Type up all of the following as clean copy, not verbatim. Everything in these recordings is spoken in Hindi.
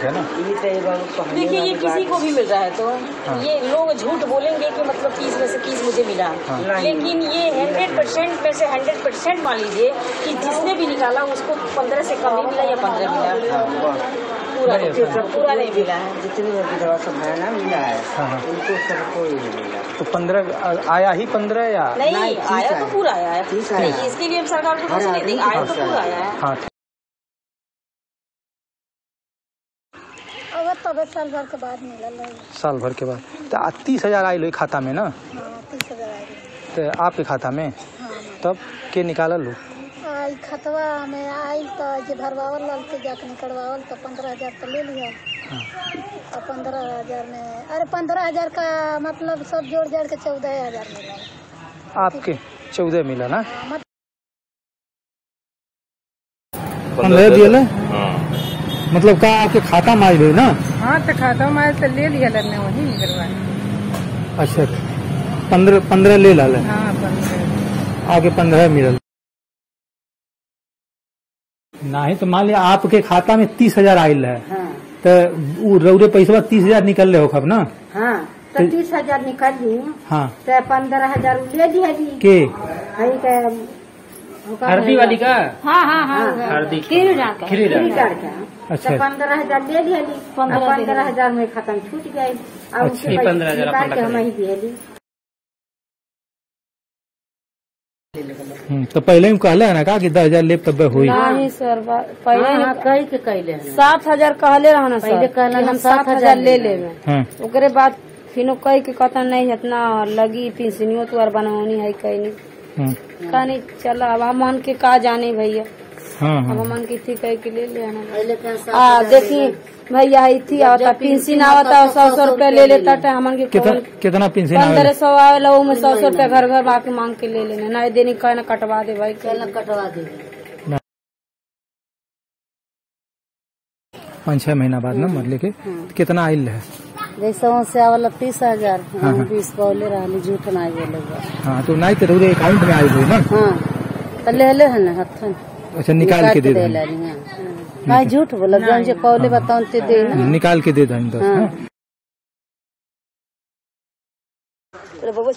प्लास्टिक है ना। देखिए ये किसी को भी मिल रहा है तो हाँ। ये लोग झूठ बोलेंगे कि मतलब 30 में से 30 मुझे मिला हाँ। लेकिन ये 100% में से 100% मान लीजिए कि जिसने भी निकाला उसको 15 से कम ही मिला या 15 मिला पूरा नहीं मिला है। जितनी भी दवा सब है ना मिला है उनको सबको ही मिला। तो 15 आया ही 15 या नहीं आया तो पूरा आया है। इसके लिए हम सरकार को कुछ नहीं देंगे, आया तो पूरा आया है। अगर साल भर के बाद मिला। साल भर के बाद तो 30,000 आई लो खाता में ना। 30,000 आई तो आपके खाता में हाँ। तब के निकाल लो आई खतवा में आई तो जे भरवावल लल के जाके निकलवावल तो 15,000 तो ले लिया हाँ। 15,000 में अरे 15,000 का मतलब सब जोड़ जाड़ के 14,000 मिला। आपके 14 मिला ना हाँ। 15 दिया ना हां मतलब का आपके खाता माइल हुई ना हाँ तो खाता माइल तो ले लिया लड़ने वही निकलवाया। अच्छा 15 ले ला हाँ, 15 आगे 15 मिलल ना ही तो मान लिया आपके खाता में 30,000 आयल है हाँ। तो रौरे पैसा 30,000 निकल रहे हो खब ना हाँ तो 30,000 निकल ली हाँ तो 15,000 ले लिया के हरदी वाली का हाँ हाँ हाँ हरदी अच्छा 15,000 ले लिया 15,000 में खत्म छूट गए। अब 15,000 तो पहले ही कहले है ना का कि 10,000 ले तब हुई नहीं सर पहले कही के कहले 7,000 कहले रहना सर पहले हम 7,000 ले लेवे बाद फिर कही के कहता नहीं इतना लगी पिंसनियो तुआर बनौनी है कहीं कहनी चला अब हम मन के का जाने भैया हाँ हाँ। अब मन की थी कह के ले लेना देखिए भैया थी आता पिंसिन आवता 100 रुपया ले लेता था हमन के कितना पिंसिन 1500 आवेला वो में 100 रुपया घर घर बाकी मांग के ले लेना नहीं देनी कहना कटवा दे भाई कटवा दे 5-6 महीना बाद ना मर लेके कितना आयल है जैसे वहाँ से आवाला 30,000 बोले रही झूठ ना हाँ तो नहीं तो अकाउंट में आई हुई ना हाँ ले है ना हथन अच्छा निकाल के दे नहीं झूठ बोला कौले बताओ दे निकाल के दे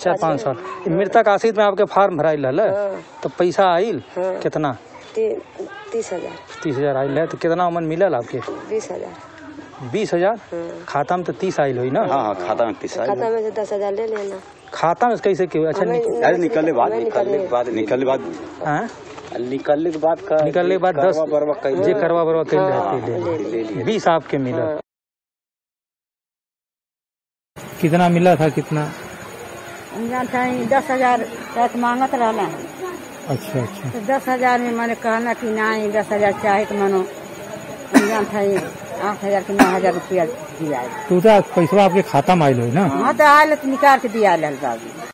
4-5 साल मृतक आसित में आपके फॉर्म भराई लल तो पैसा आयल कितना 30,000 आयल है तो कितना उमन मिलल आपके 20,000 खाता में तो 30 आयल हुई ना हाँ, खाता में 30 आयल खाता में से 10,000 ले लेना खाता में कैसे क्यों अच्छा निकलने के बाद 10 जे करवा बरवा कर 20 आपके मिला कितना मिला था कितना 10,000 मांगत रहना अच्छा अच्छा 10,000 में मैंने कहना की नहीं 10,000 चाहे तो मानो 8,000 के 9,000 रुपया दिया तो पैसा आपके खाता में आयल हो ना हाँ तो आयल निकाल के दिया बाबू